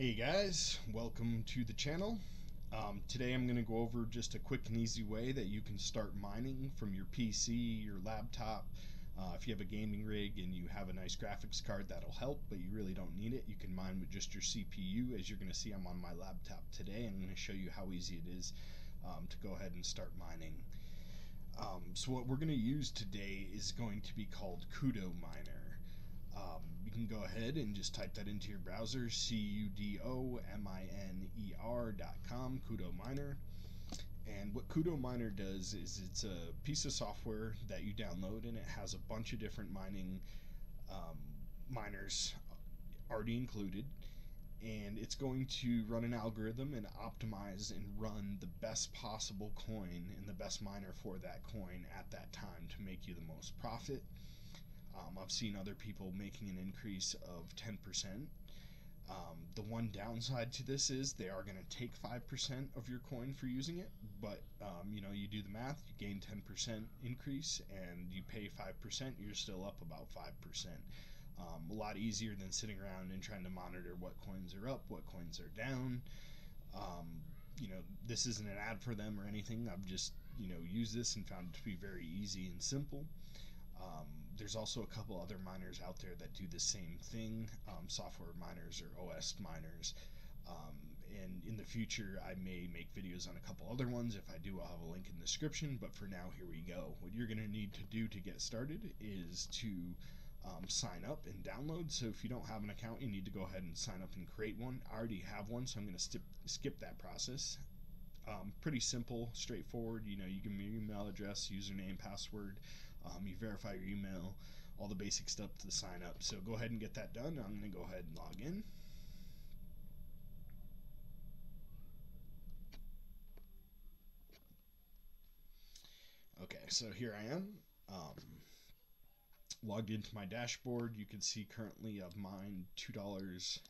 Hey guys, welcome to the channel. Today I'm going to go over just a quick and easy way that you can start mining from your PC, your laptop. If you have a gaming rig and you have a nice graphics card, that'll help, but you really don't need it. You can mine with just your CPU. As you're going to see, I'm on my laptop today, and I'm going to show you how easy it is to go ahead and start mining. So what we're going to use today is going to be called Cudo Miner. You can go ahead and just type that into your browser, cudominer.com, Cudo Miner. And what Cudo Miner does is it's a piece of software that you download, and it has a bunch of different mining miners already included. And it's going to run an algorithm and optimize and run the best possible coin and the best miner for that coin at that time to make you the most profit. I've seen other people making an increase of 10%. The one downside to this is they are going to take 5% of your coin for using it, but you know, you do the math, you gain 10% increase and you pay 5%, you're still up about 5%. A lot easier than sitting around and trying to monitor what coins are up, what coins are down. You know, this isn't an ad for them or anything. I've just, you know, used this and found it to be very easy and simple. There's also a couple other miners out there that do the same thing, software miners or OS miners, and in the future I may make videos on a couple other ones. If I do, I'll have a link in the description, but for now, here we go. What you're going to need to do to get started is to sign up and download. So if you don't have an account, you need to go ahead and sign up and create one. I already have one, so I'm going to skip that process. Pretty simple, straightforward. You know, you give me your email address, username, password. You verify your email, all the basic stuff to sign up. So go ahead and get that done. I'm going to go ahead and log in. Okay, so here I am. Logged into my dashboard. You can see currently I've mined $2.04.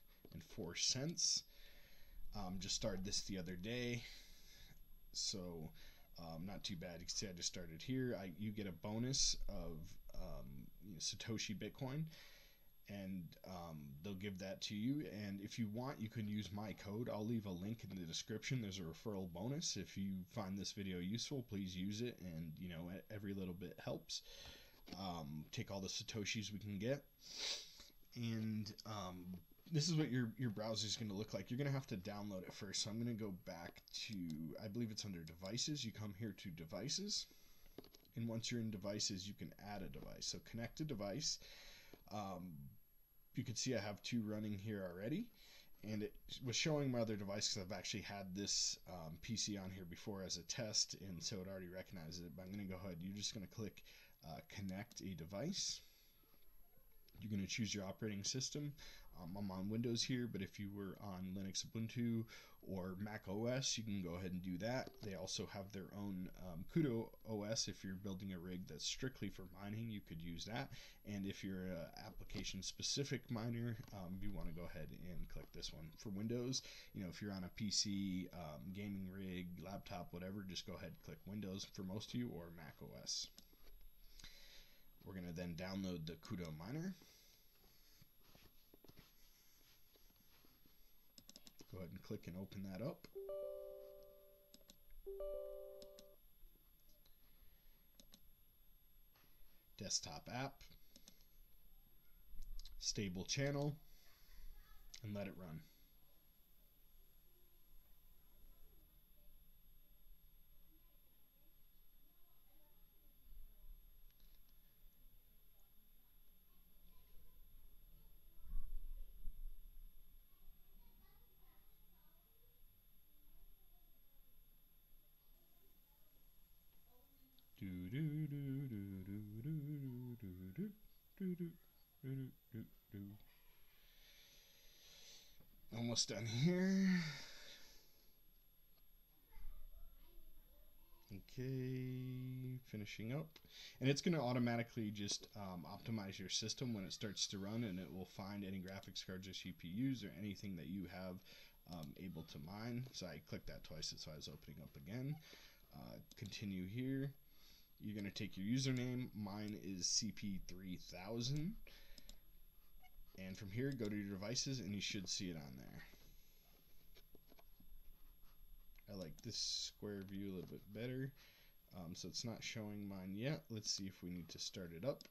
Just started this the other day. So not too bad. You can see I just started here. You get a bonus of you know, Satoshi Bitcoin, and they'll give that to you. And if you want, you can use my code. I'll leave a link in the description. There's a referral bonus. If you find this video useful, please use it. And you know, every little bit helps. Take all the Satoshis we can get. And this is what your browser is going to look like. You're going to have to download it first. So I'm going to go back to, I believe it's under devices. You come here to devices. And once you're in devices, you can add a device. So connect a device. You can see I have two running here already. And it was showing my other device because I've actually had this PC on here before as a test. And so it already recognizes it. But I'm going to go ahead. You're just going to click connect a device. You're going to choose your operating system. I'm on Windows here, but if you were on Linux, Ubuntu, or Mac OS, you can go ahead and do that. They also have their own Cudo OS. If you're building a rig that's strictly for mining, you could use that. And if you're an application-specific miner, you want to go ahead and click this one. For Windows, you know, if you're on a PC, gaming rig, laptop, whatever, just go ahead and click Windows for most of you, or Mac OS. We're going to then download the Cudo Miner. Go ahead and click and open that up. Desktop app. Stable channel. And let it run. Almost done here. Okay, finishing up, and it's going to automatically just optimize your system when it starts to run, and it will find any graphics cards or CPUs or anything that you have able to mine. So I clicked that twice, that's why I was opening up again. Continue here. You're going to take your username. Mine is CP3000. And from here, go to your devices, and you should see it on there. I like this square view a little bit better. So it's not showing mine yet. Let's see if we need to start it up.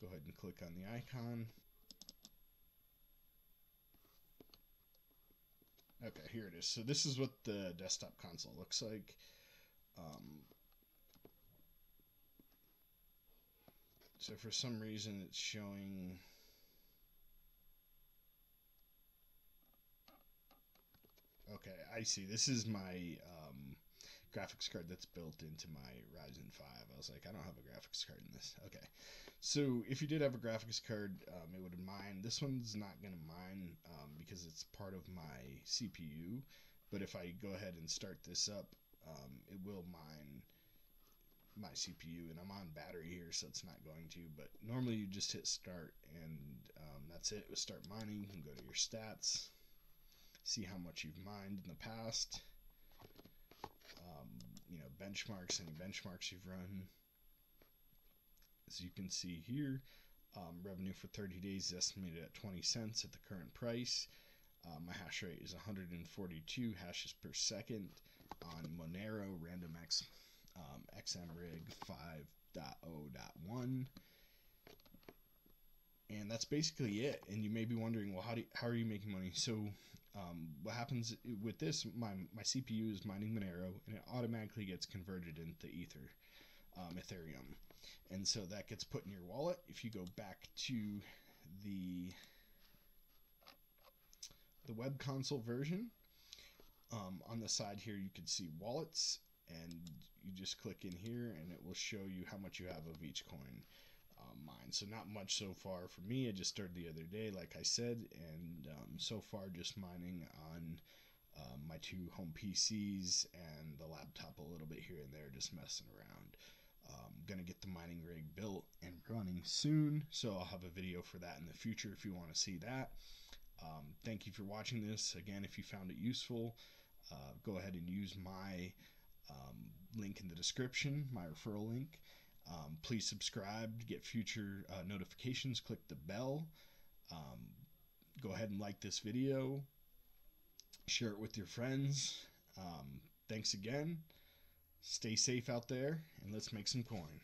Go ahead and click on the icon. Okay, here it is. So this is what the desktop console looks like. So for some reason it's showing... Okay, I see. This is my graphics card that's built into my Ryzen 5. I was like, I don't have a graphics card in this. Okay, so if you did have a graphics card, it would mine. This one's not going to mine because it's part of my CPU. But if I go ahead and start this up, it will mine my CPU, and I'm on battery here, so it's not going to. But normally you just hit start, and that's it. It will start mining. You can go to your stats, see how much you've mined in the past, benchmarks, any benchmarks you've run. As you can see here, revenue for 30 days is estimated at 20 cents at the current price. My hash rate is 142 hashes per second on Monero random X, XMRig 5.0.1. And that's basically it. And you may be wondering, well, how are you making money? So what happens with this, my CPU is mining Monero, and it automatically gets converted into Ether, Ethereum. And so that gets put in your wallet. If you go back to the web console version, on the side here you can see wallets, and you just click in here and it will show you how much you have of each coin. Mine. So not much so far for me. I just started the other day, like I said, and so far just mining on my two home PCs and the laptop a little bit here and there, just messing around. Gonna get the mining rig built and running soon, so I'll have a video for that in the future if you want to see that. Thank you for watching this. Again, if you found it useful, go ahead and use my link in the description, my referral link. Please subscribe to get future notifications. Click the bell. Go ahead and like this video. Share it with your friends. Thanks again. Stay safe out there, and let's make some coin.